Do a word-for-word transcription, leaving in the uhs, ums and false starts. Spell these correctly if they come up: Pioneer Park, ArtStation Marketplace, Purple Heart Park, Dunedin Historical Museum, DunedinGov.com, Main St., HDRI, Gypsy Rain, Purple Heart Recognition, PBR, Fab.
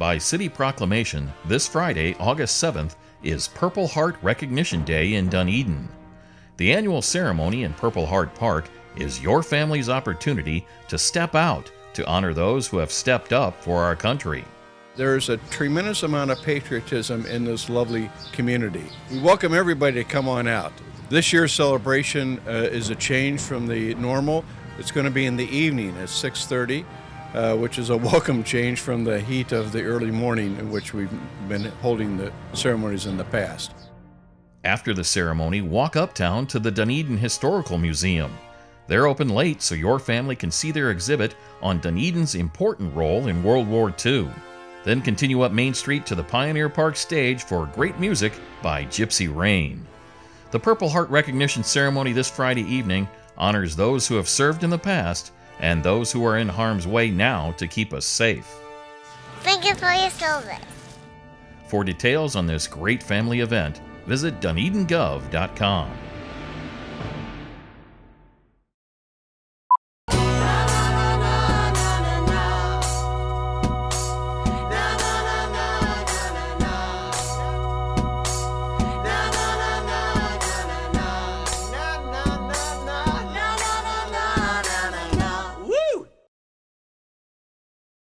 by city proclamation, this Friday, August seventh, is Purple Heart Recognition Day in Dunedin. The annual ceremony in Purple Heart Park is your family's opportunity to step out to honor those who have stepped up for our country. There's a tremendous amount of patriotism in this lovely community. We welcome everybody to come on out. This year's celebration uh, is a change from the normal. It's going to be in the evening at six thirty, uh, which is a welcome change from the heat of the early morning in which we've been holding the ceremonies in the past. After the ceremony, walk uptown to the Dunedin Historical Museum. They're open late so your family can see their exhibit on Dunedin's important role in World War Two. Then continue up Main Street to the Pioneer Park stage for great music by Gypsy Rain. The Purple Heart Recognition Ceremony this Friday evening honors those who have served in the past and those who are in harm's way now to keep us safe. Thank you for your service. For details on this great family event, visit Dunedin Gov dot com.